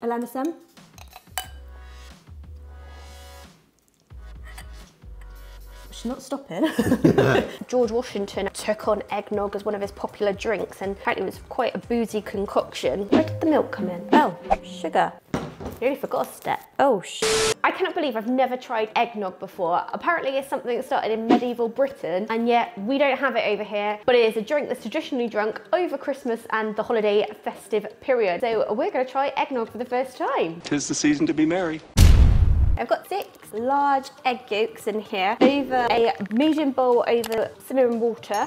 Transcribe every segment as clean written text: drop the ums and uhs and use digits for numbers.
Elena-san. She's not stopping. George Washington took on eggnog as one of his popular drinks, and apparently it was quite a boozy concoction. Where did the milk come in? Oh, sugar. Nearly forgot a step. Oh, I cannot believe I've never tried eggnog before. Apparently it's something that started in medieval Britain, and yet we don't have it over here, but it is a drink that's traditionally drunk over Christmas and the holiday festive period. So we're gonna try eggnog for the first time. 'Tis the season to be merry. I've got 6 large egg yolks in here, over a medium bowl over simmering water.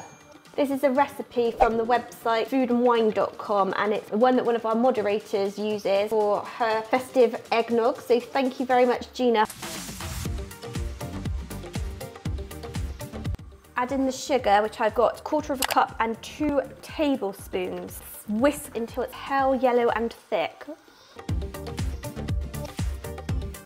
This is a recipe from the website foodandwine.com, and it's one that one of our moderators uses for her festive eggnog, so thank you very much, Gina. Add in the sugar, which I've got 1/4 cup and 2 tablespoons. Whisk until it's hell yellow and thick.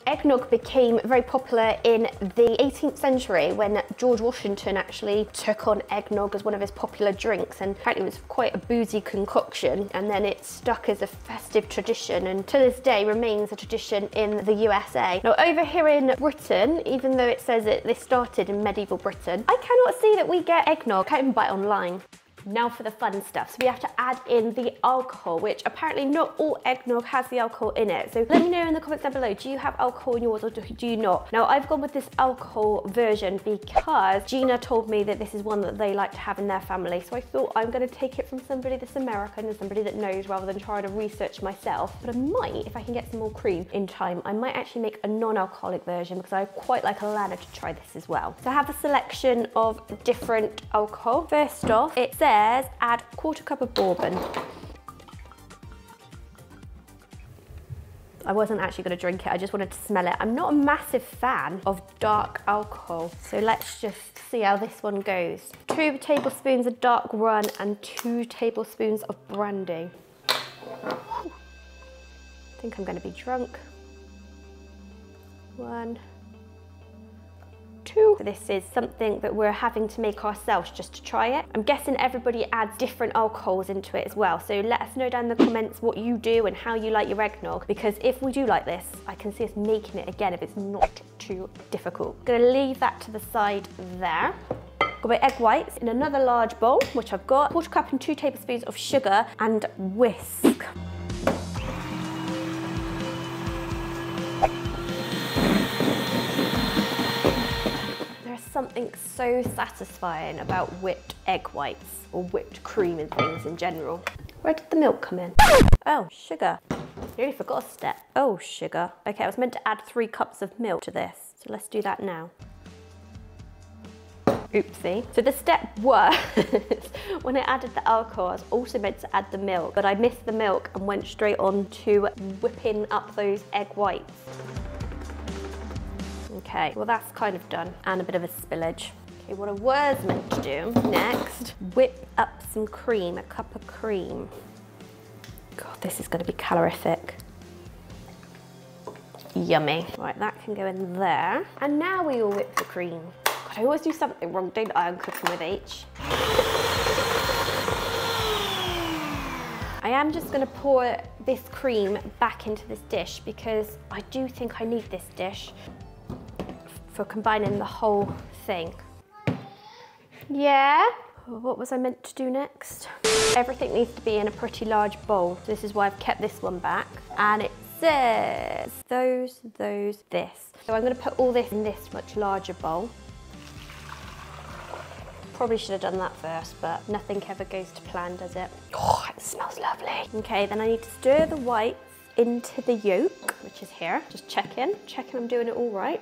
Eggnog became very popular in the 18th century when George Washington actually took on eggnog as one of his popular drinks, and apparently it was quite a boozy concoction, and then it stuck as a festive tradition, and to this day remains a tradition in the USA. Now over here in Britain, even though it says that this started in medieval Britain, I cannot see that we get eggnog. I can't even buy it online. Now for the fun stuff. So we have to add in the alcohol, which apparently not all eggnog has the alcohol in it. So let me know in the comments down below, do you have alcohol in yours or do you not? Now I've gone with this alcohol version because Gina told me that this is one that they like to have in their family. So I thought I'm gonna take it from somebody that's American and somebody that knows rather than trying to research myself. But I might, if I can get some more cream in time, I might actually make a non-alcoholic version because I quite like Alana to try this as well. So I have a selection of different alcohol. First off, it says add 1/4 cup of bourbon. I wasn't actually going to drink it, I just wanted to smell it. I'm not a massive fan of dark alcohol, so let's just see how this one goes. 2 tablespoons of dark rum and 2 tablespoons of brandy. I think I'm going to be drunk. 1, 2. This is something that we're having to make ourselves just to try it. I'm guessing everybody adds different alcohols into it as well, so let us know down in the comments what you do and how you like your eggnog, because if we do like this, I can see us making it again if it's not too difficult. I'm gonna leave that to the side there. Got my egg whites in another large bowl, which I've got 1/4 cup and 2 tablespoons of sugar, and whisk. Something so satisfying about whipped egg whites or whipped cream and things in general. Where did the milk come in? Oh, sugar. Nearly forgot a step. Oh, sugar. Okay, I was meant to add 3 cups of milk to this, so let's do that now. Oopsie. So the step was, when I added the alcohol, I was also meant to add the milk, but I missed the milk and went straight on to whipping up those egg whites. Okay, well that's kind of done, and a bit of a spillage. Okay, what I was meant to do next, whip up some cream, 1 cup of cream. God, this is gonna be calorific. Yummy. Right, that can go in there. And now we all whip the cream. God, I always do something wrong, don't I, on Cooking With H? I am just gonna pour this cream back into this dish because I do think I need this dish for combining the whole thing. Yeah? What was I meant to do next? Everything needs to be in a pretty large bowl. This is why I've kept this one back. And it says those, this. So I'm gonna put all this in this much larger bowl. Probably should have done that first, but nothing ever goes to plan, does it? Oh, it smells lovely. Okay, then I need to stir the whites into the yolk, which is here. Just checking I'm doing it all right.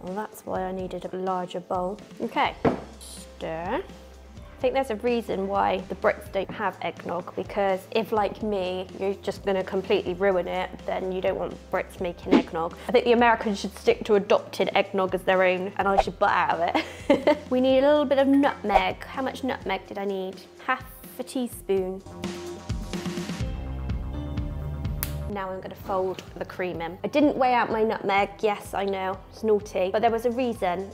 Well, that's why I needed a larger bowl. Okay, stir. I think there's a reason why the Brits don't have eggnog, because if, like me, you're just gonna completely ruin it, then you don't want Brits making eggnog. I think the Americans should stick to adopted eggnog as their own, and I should butt out of it. We need a little bit of nutmeg. How much nutmeg did I need? 1/2 teaspoon. Now I'm gonna fold the cream in. I didn't weigh out my nutmeg. Yes, I know, it's naughty, but there was a reason.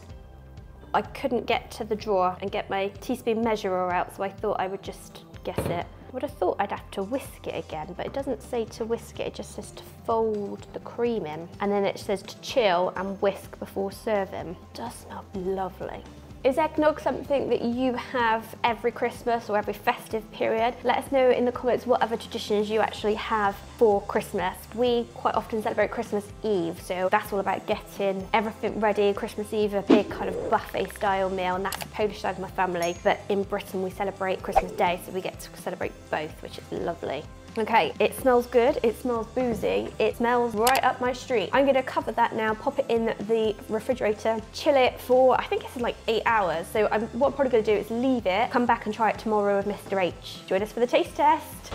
I couldn't get to the drawer and get my teaspoon measurer out, so I thought I would just guess it. I would have thought I'd have to whisk it again, but it doesn't say to whisk it, it just says to fold the cream in. And then it says to chill and whisk before serving. It does smell lovely. Is eggnog something that you have every Christmas or every festive period? Let us know in the comments what other traditions you actually have for Christmas. We quite often celebrate Christmas Eve, so that's all about getting everything ready. Christmas Eve, a big kind of buffet style meal, and that's the Polish side of my family. But in Britain, we celebrate Christmas Day, so we get to celebrate both, which is lovely. Okay, it smells good, it smells boozy, it smells right up my street. I'm gonna cover that now, pop it in the refrigerator, chill it for, I think it's like 8 hours. So what I'm probably gonna do is leave it, come back and try it tomorrow with Mr H. Join us for the taste test.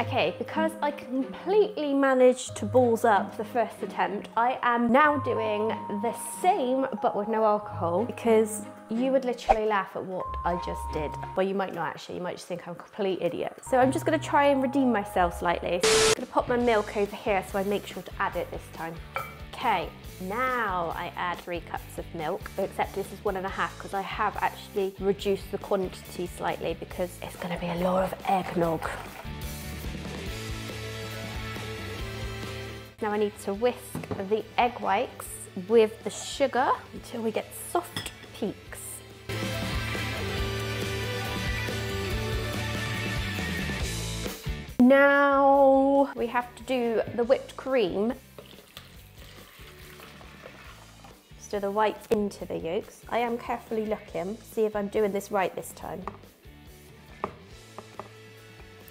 Okay, because I completely managed to balls up the first attempt, I am now doing the same but with no alcohol, because you would literally laugh at what I just did. Well, you might not actually, you might just think I'm a complete idiot. So I'm just gonna try and redeem myself slightly. I'm gonna pop my milk over here so I make sure to add it this time. Okay, now I add 3 cups of milk, except this is 1.5 because I have actually reduced the quantity slightly because it's gonna be a lot of eggnog. Now I need to whisk the egg whites with the sugar until we get soft peaks. Now we have to do the whipped cream. Stir the whites into the yolks. I am carefully looking, see if I'm doing this right this time.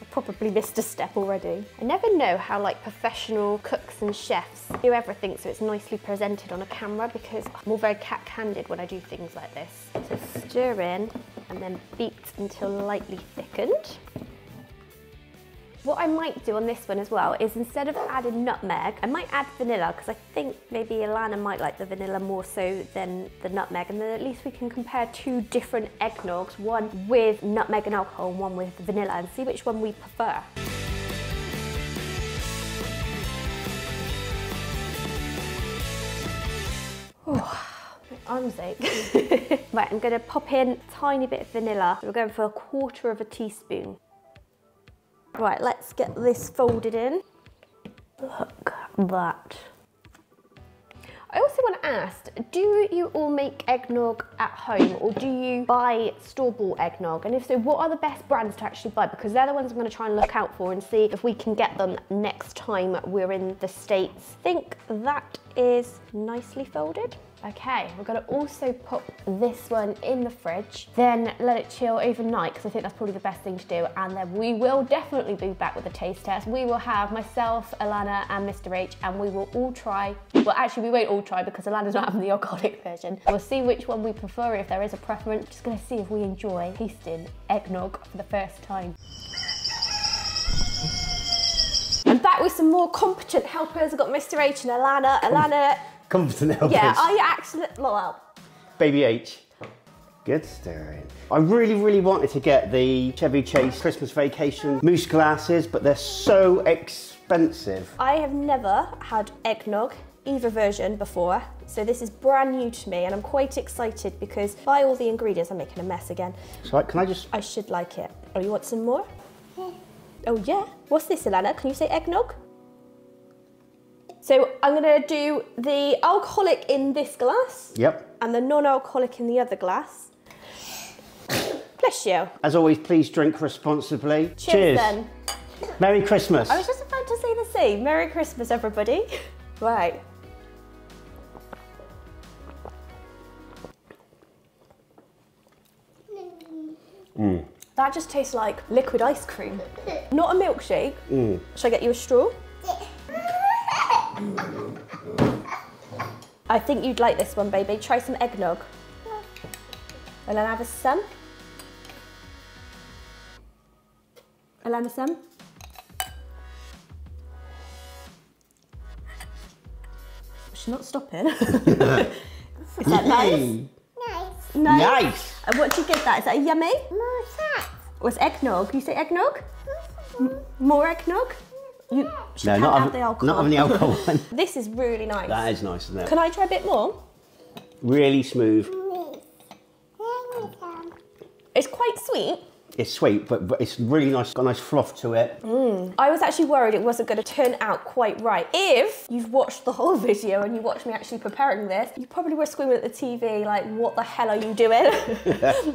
Probably missed a step already. I never know how like professional cooks and chefs do everything so it's nicely presented on a camera, because I'm all very cack-handed when I do things like this. So stir in and then beat until lightly thickened. What I might do on this one as well is, instead of adding nutmeg, I might add vanilla, because I think maybe Alana might like the vanilla more so than the nutmeg, and then at least we can compare 2 different eggnogs, one with nutmeg and alcohol and one with vanilla, and see which one we prefer. Arms ache. Right, I'm gonna pop in a tiny bit of vanilla. We're going for 1/4 teaspoon. Right, let's get this folded in. Look at that. I also want to ask, do you all make eggnog at home, or do you buy store-bought eggnog? And if so, what are the best brands to actually buy? Because they're the ones I'm going to try and look out for and see if we can get them next time we're in the States. I think that is nicely folded. Okay, we're gonna also pop this one in the fridge, then let it chill overnight, because I think that's probably the best thing to do. And then we will definitely be back with a taste test. We will have myself, Alana, and Mr H, and we will all try, well actually we won't all try because Alana's not having the alcoholic version. We'll see which one we prefer, if there is a preference. Just gonna see if we enjoy tasting eggnog for the first time. I'm back with some more competent helpers. I've got Mr H and Alana. Alana. Competent helpers. Yeah, I actually, well. Baby H. Good stirring. I really, really wanted to get the Chevy Chase Christmas Vacation Moose Glasses, but they're so expensive. I have never had eggnog, either version, before, so this is brand new to me, and I'm quite excited because by all the ingredients, I'm making a mess again. So can I just? I should like it. Oh, you want some more? Yeah. Oh yeah? What's this, Alana? Can you say eggnog? So I'm gonna do the alcoholic in this glass. Yep. And the non-alcoholic in the other glass. Bless you. As always, please drink responsibly. Cheers then. Merry Christmas. I was just about to say the same. Merry Christmas, everybody. Right. Mm. That just tastes like liquid ice cream. Not a milkshake. Mm. Should I get you a straw? I think you'd like this one, baby. Try some eggnog. Alana, have a some. Alana, some. She's not stopping. Is that nice? Nice. Nice. And what do you give that? Is that a yummy? More that. What's eggnog? You say eggnog? More eggnog? You, no, not having the alcohol. Not having the alcohol one. This is really nice. That is nice, isn't it? Can I try a bit more? Really smooth. It's quite sweet. It's sweet, but it's really nice. It's got a nice fluff to it. Mm. I was actually worried it wasn't going to turn out quite right. If you've watched the whole video and you watched me actually preparing this, you probably were screaming at the TV like, what the hell are you doing?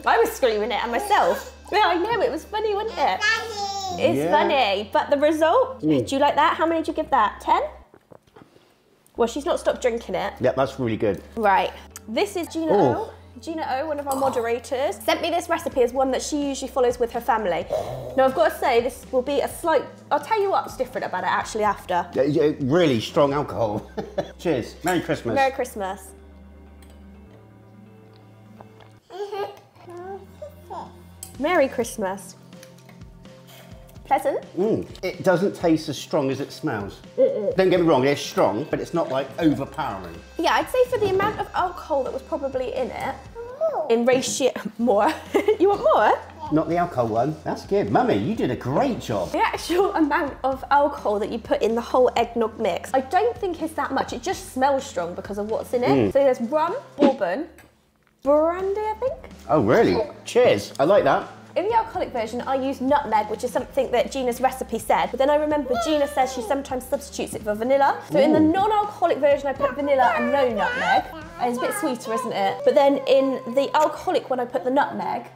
I was screaming it at myself. Yeah, I know, it was funny, wasn't it? Funny. It's funny, but the result, do you like that? How many did you give that? 10? Well, she's not stopped drinking it. Yeah, that's really good. Right, this is Gina O. Gina O, one of our moderators, sent me this recipe as one that she usually follows with her family. Now, I've got to say, this will be a slight... I'll tell you what's different about it, actually, after. Really strong alcohol. Cheers. Merry Christmas. Merry Christmas. Merry Christmas. Pleasant. It doesn't taste as strong as it smells. Don't get me wrong, it's strong, but it's not like overpowering. Yeah, I'd say for the amount of alcohol that was probably in it, in ratio, more. You want more? Not the alcohol one. That's good. Mummy, you did a great job. The actual amount of alcohol that you put in the whole eggnog mix, I don't think it's that much. It just smells strong because of what's in it. So there's rum, bourbon, brandy, I think. Oh, really? Cheers. I like that. In the alcoholic version, I use nutmeg, which is something that Gina's recipe said. But then I remember Gina says she sometimes substitutes it for vanilla. So in the non-alcoholic version, I put vanilla and no nutmeg. And it's a bit sweeter, isn't it? But then in the alcoholic one, I put the nutmeg.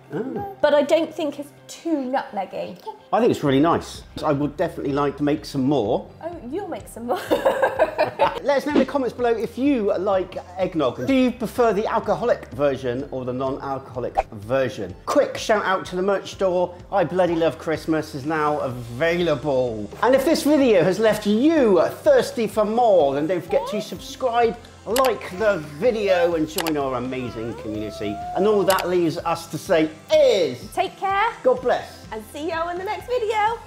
But I don't think it's too nutmeggy. I think it's really nice. I would definitely like to make some more. Oh, you'll make some more. Let us know in the comments below if you like eggnog. Do you prefer the alcoholic version or the non-alcoholic version? Quick shout out to the merch store. I Bloody Love Christmas is now available. And if this video has left you thirsty for more, then don't forget to subscribe, like the video, and join our amazing community. And all that leaves us to say is... take care. God bless. And see you all in the next video.